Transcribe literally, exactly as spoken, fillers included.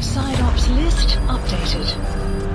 Side ops list updated.